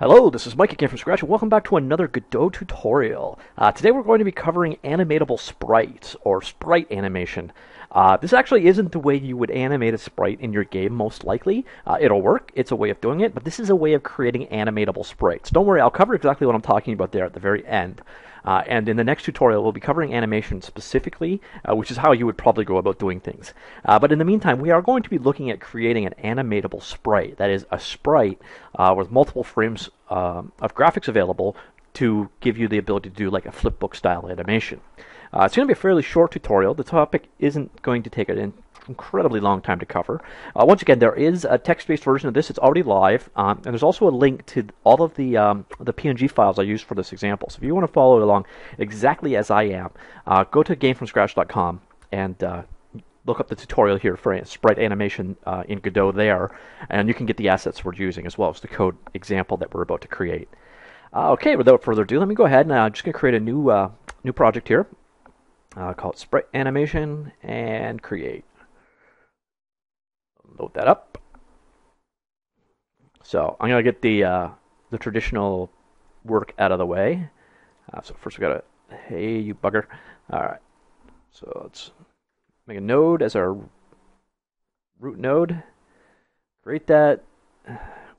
Hello, this is Mike again from Scratch, and welcome back to another Godot tutorial. Today we're going to be covering animatable sprites, or sprite animation. This actually isn't the way you would animate a sprite in your game, most likely. It'll work, it's a way of doing it, but this is a way of creating animatable sprites. Don't worry, I'll cover exactly what I'm talking about there at the very end. And in the next tutorial, we'll be covering animation specifically, which is how you would probably go about doing things. But in the meantime, we are going to be looking at creating an animatable sprite. That is, a sprite with multiple frames of graphics available to give you the ability to do like a flipbook style animation. It's going to be a fairly short tutorial. The topic isn't going to take an incredibly long time to cover. Once again, there is a text-based version of this. It's already live, and there's also a link to all of the PNG files I used for this example. So if you want to follow along exactly as I am, go to gamefromscratch.com and look up the tutorial here for sprite animation in Godot there, and you can get the assets we're using as well as the code example that we're about to create. Okay, without further ado, let me go ahead and I'm just going to create a new project here. Call it Sprite Animation and create. Load that up. So I'm gonna get the traditional work out of the way. So first we gotta, hey you bugger. All right. So let's make a node as our root node. Create that.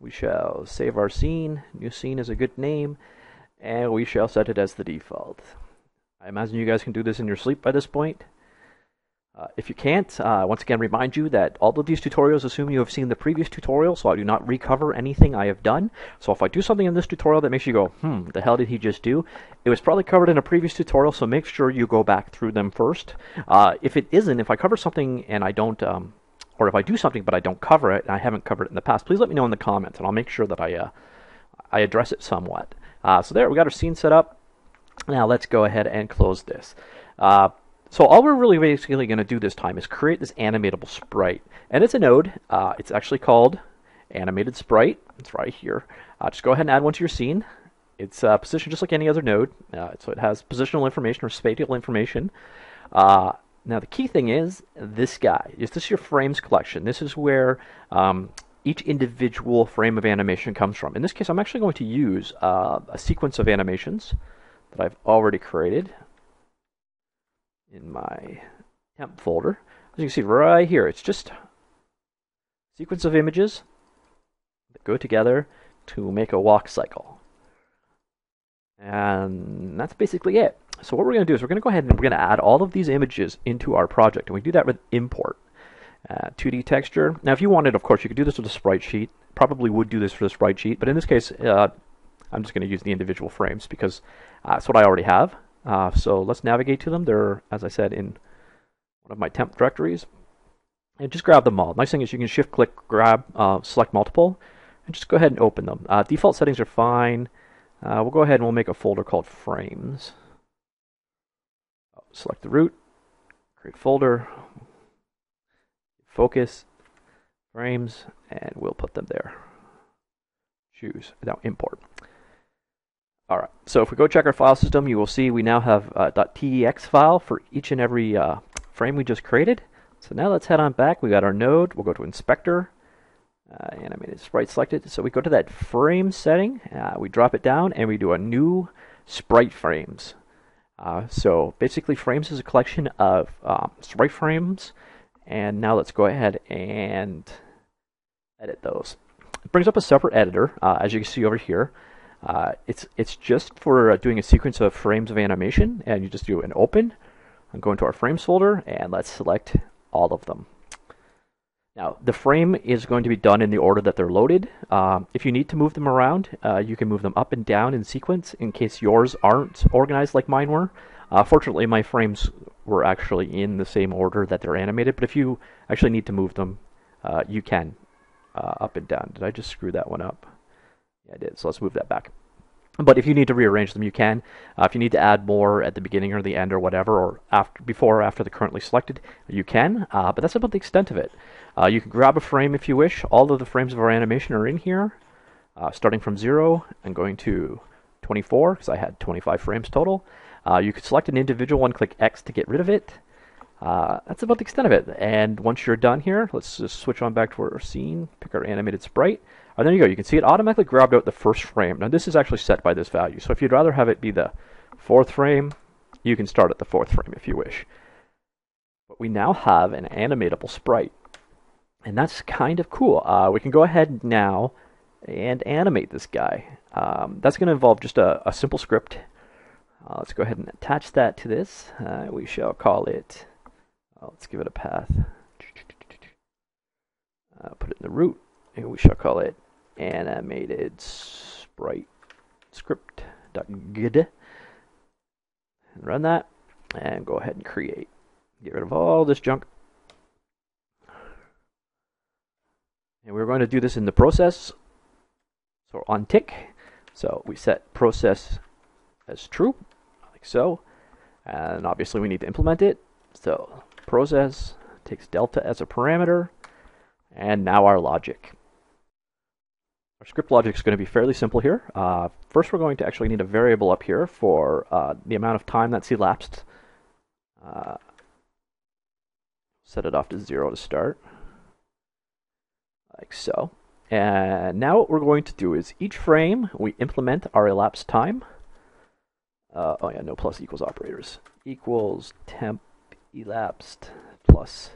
We shall save our scene. New scene is a good name, and we shall set it as the default. I imagine you guys can do this in your sleep by this point. If you can't, once again remind you that all of these tutorials assume you have seen the previous tutorial, so I do not recover anything I have done. So if I do something in this tutorial that makes you go, what the hell did he just do? It was probably covered in a previous tutorial, so make sure you go back through them first. If it isn't, if I cover something and I don't, or if I do something but I don't cover it, and I haven't covered it in the past, please let me know in the comments, and I'll make sure that I address it somewhat. So there, we got our scene set up. Now let's go ahead and close this. So all we're really basically going to do this time is create this animatable sprite. And it's a node. It's actually called Animated Sprite. It's right here. Just go ahead and add one to your scene. It's positioned just like any other node. So it has positional information or spatial information. Now the key thing is this guy. Is this your frames collection? This is where each individual frame of animation comes from. In this case, I'm actually going to use a sequence of animations that I've already created in my temp folder. As you can see right here, it's just a sequence of images that go together to make a walk cycle. And that's basically it. So what we're going to do is we're going to go ahead and we're going to add all of these images into our project. And we do that with import 2D texture. Now if you wanted, of course, you could do this with a sprite sheet. Probably would do this for the sprite sheet, but in this case, I'm just going to use the individual frames because that's what I already have. So let's navigate to them. They're, as I said, in one of my temp directories. And just grab them all. Nice thing is you can shift click, grab, select multiple, and just go ahead and open them. Default settings are fine. We'll go ahead and we'll make a folder called Frames. Select the root, create folder, focus, frames, and we'll put them there. Choose, now import. All right, so if we go check our file system, you will see we now have a .tex file for each and every frame we just created. So now let's head on back. We got our node. We'll go to Inspector, Animated Sprite selected. So we go to that frame setting. We drop it down, and we do a new Sprite Frames. So basically, frames is a collection of Sprite Frames. And now let's go ahead and edit those. It brings up a separate editor, as you can see over here. It's just for doing a sequence of frames of animation, and you just do an open, and go into our frames folder, and let's select all of them. Now, the frame is going to be done in the order that they're loaded. If you need to move them around, you can move them up and down in sequence in case yours aren't organized like mine were. Fortunately, my frames were actually in the same order that they're animated, but if you actually need to move them, you can up and down. Did I just screw that one up? Yeah, I did, so let's move that back. But if you need to rearrange them, you can. If you need to add more at the beginning or the end or whatever, or after, before or after the currently selected, you can, but that's about the extent of it. You can grab a frame if you wish. All of the frames of our animation are in here, starting from 0 and going to 24, because I had 25 frames total. You could select an individual one, click X to get rid of it. That's about the extent of it. And once you're done here, let's just switch on back to our scene, pick our animated sprite. And there you go. You can see it automatically grabbed out the first frame. Now this is actually set by this value. So if you'd rather have it be the fourth frame, you can start at the fourth frame if you wish. But we now have an animatable sprite. And that's kind of cool. We can go ahead now and animate this guy. That's going to involve just a simple script. Let's go ahead and attach that to this. We shall call it, let's give it a path. Put it in the root, and we shall call it animated sprite script.gd. And run that, and go ahead and create. Get rid of all this junk. And we're going to do this in the process. So on tick. So we set process as true, like so. And obviously we need to implement it. So process takes delta as a parameter. And now our logic. Our script logic is going to be fairly simple here. First we're going to actually need a variable up here for the amount of time that's elapsed. Set it off to 0 to start. Like so. And now what we're going to do is each frame we implement our elapsed time. Oh yeah, no plus equals operators. Equals temp elapsed plus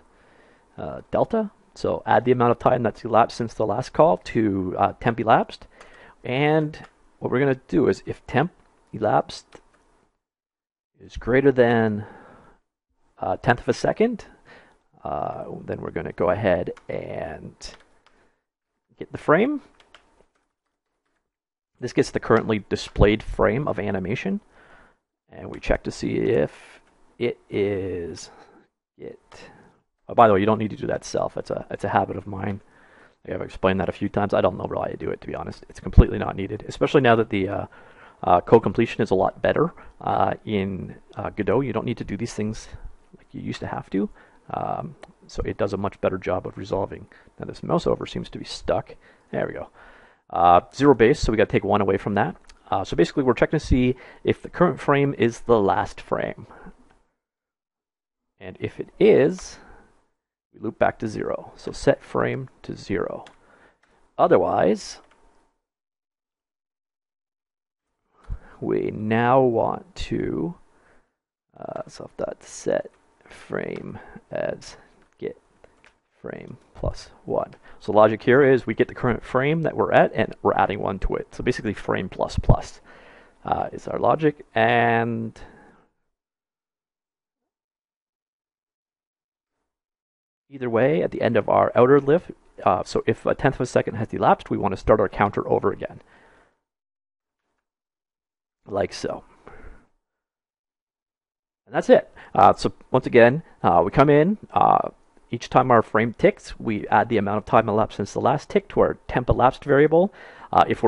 delta. So add the amount of time that's elapsed since the last call to temp elapsed. And what we're going to do is if temp elapsed is greater than a tenth of a second, then we're going to go ahead and get the frame. This gets the currently displayed frame of animation. And we check to see if it is it. Oh, by the way, you don't need to do that self. It's a habit of mine. I've explained that a few times. I don't know why I do it, to be honest. It's completely not needed, especially now that the code completion is a lot better in Godot. You don't need to do these things like you used to have to. So it does a much better job of resolving. Now this mouse over seems to be stuck. There we go. Zero base, so we got to take one away from that. So basically, we're checking to see if the current frame is the last frame, and if it is, we loop back to 0. So set frame to 0. Otherwise, we now want to self.set frame as get frame plus 1. So logic here is we get the current frame that we're at and we're adding 1 to it. So basically frame plus plus is our logic. And either way, at the end of our outer loop, so if a tenth of a second has elapsed, we want to start our counter over again. Like so. And that's it. So once again, we come in, each time our frame ticks, we add the amount of time elapsed since the last tick to our temp elapsed variable. If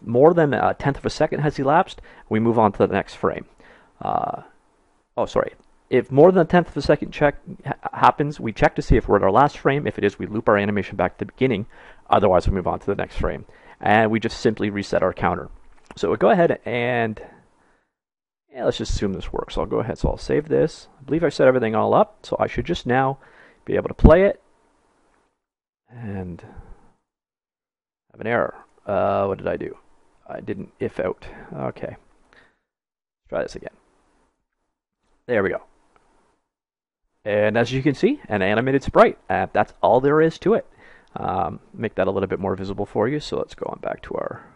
more than a tenth of a second has elapsed, we move on to the next frame. If more than a tenth of a second happens, we check to see if we're at our last frame. If it is, we loop our animation back to the beginning. Otherwise, we move on to the next frame. And we just simply reset our counter. So we'll go ahead and let's just assume this works. I'll go ahead, so I'll save this. I believe I set everything all up, so I should just now be able to play it and have an error. What did I do? I didn't if out. Okay. Let's try this again. There we go. And as you can see, an animated sprite. That's all there is to it. Make that a little bit more visible for you. So let's go on back to our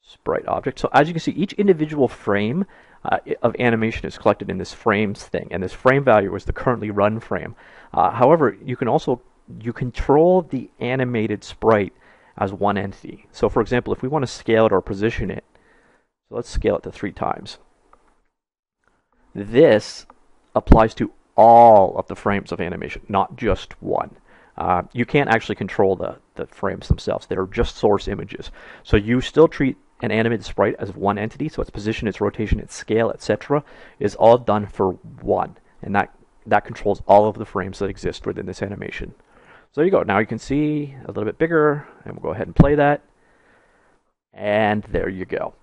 sprite object. So as you can see, each individual frame of animation is collected in this frames thing. And this frame value is the currently run frame. However, you can also control the animated sprite as one entity. So for example, if we want to scale it or position it, so let's scale it to 3 times. This applies to all of the frames of animation, not just one. You can't actually control the frames themselves. They're just source images. So you still treat an animated sprite as one entity, so its position, its rotation, its scale, etc. is all done for one. And that controls all of the frames that exist within this animation. So there you go. Now you can see a little bit bigger, and we'll go ahead and play that. And there you go.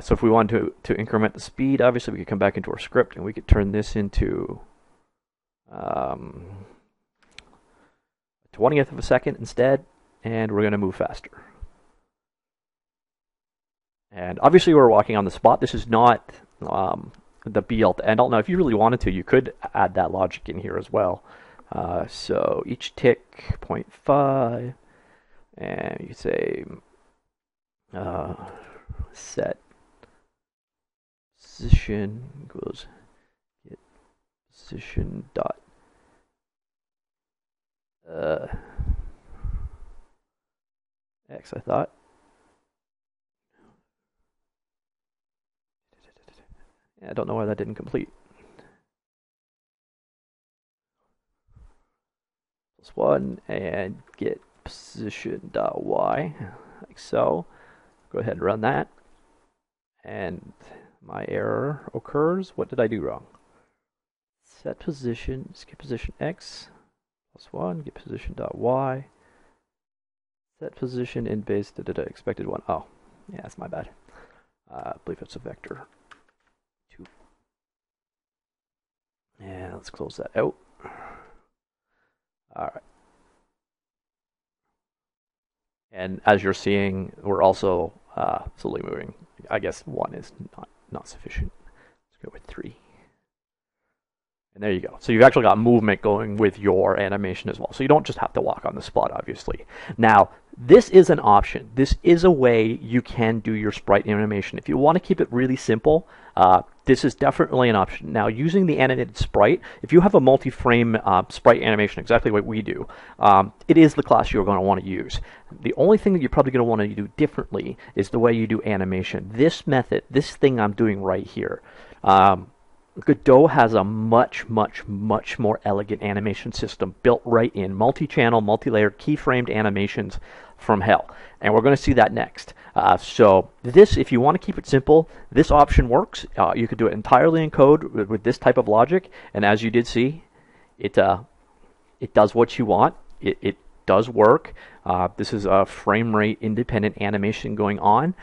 So if we wanted to increment the speed, obviously we could come back into our script and we could turn this into 20th of a second instead. and we're going to move faster. And obviously we're walking on the spot. This is not the be-all to end-all. Now, if you really wanted to, you could add that logic in here as well. So each tick, 0.5, and you say set position equals get position dot X, I thought. I don't know why that didn't complete. Plus one, and get position dot Y, like so. Go ahead and run that. And my error occurs. What did I do wrong? Set position, get position X, plus one, get position dot Y. Set position in base, expected one. Oh, yeah, that's my bad. I believe it's a vector. And let's close that out. All right. And as you're seeing, we're also slowly moving. I guess one is not sufficient. Let's go with three. And there you go. So you've actually got movement going with your animation as well. So you don't just have to walk on the spot, obviously. Now, this is an option. This is a way you can do your sprite animation. If you want to keep it really simple, this is definitely an option. Now, using the animated sprite, if you have a multi-frame sprite animation, exactly what we do, it is the class you're going to want to use. The only thing that you're probably going to want to do differently is the way you do animation. This method, this thing I'm doing right here, Godot has a much more elegant animation system built right in. Multi-channel, multi-layered, keyframed animations from hell. And we're going to see that next. So this, if you want to keep it simple, this option works. You could do it entirely in code with this type of logic. And as you did see, it does what you want. It does work. This is a frame rate independent animation going on.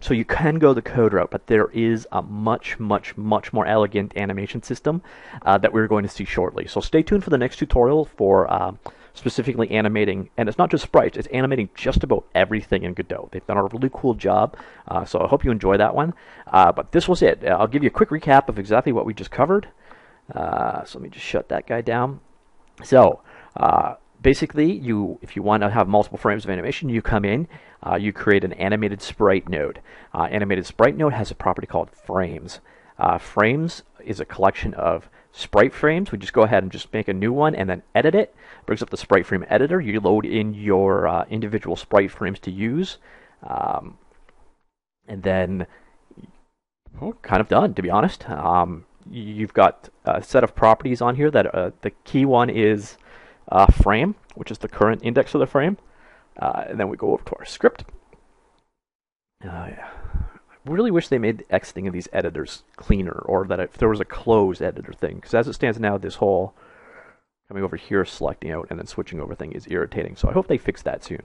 So you can go the code route, but there is a much more elegant animation system that we're going to see shortly. So stay tuned for the next tutorial for specifically animating, and it's not just sprites, it's animating just about everything in Godot. They've done a really cool job, so I hope you enjoy that one. But this was it. I'll give you a quick recap of exactly what we just covered. So let me just shut that guy down. So basically, if you want to have multiple frames of animation, you come in, you create an animated sprite node. Animated sprite node has a property called frames. Frames is a collection of sprite frames. We just go ahead and just make a new one and then edit it. Brings up the sprite frame editor. You load in your individual sprite frames to use. And then, kind of done, to be honest. You've got a set of properties on here that the key one is frame, which is the current index of the frame. And then we go over to our script. Yeah. Really wish they made the exiting of these editors cleaner, or that if there was a close editor thing, because as it stands now, this whole coming over here, selecting out, and then switching over thing is irritating. So I hope they fix that soon.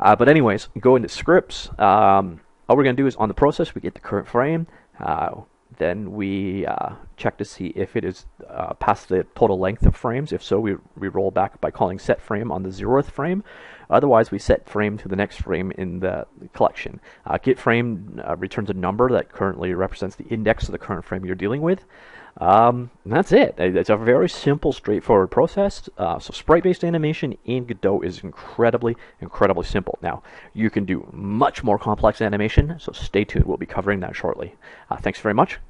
But anyways, go into scripts. All we're going to do is on the process, we get the current frame. Then we check to see if it is past the total length of frames. If so, we roll back by calling set frame on the 0th frame. Otherwise, we set frame to the next frame in the collection. Get frame returns a number that currently represents the index of the current frame you're dealing with. And that's it. It's a very simple, straightforward process. So sprite-based animation in Godot is incredibly simple. Now, you can do much more complex animation, so stay tuned. We'll be covering that shortly. Thanks very much.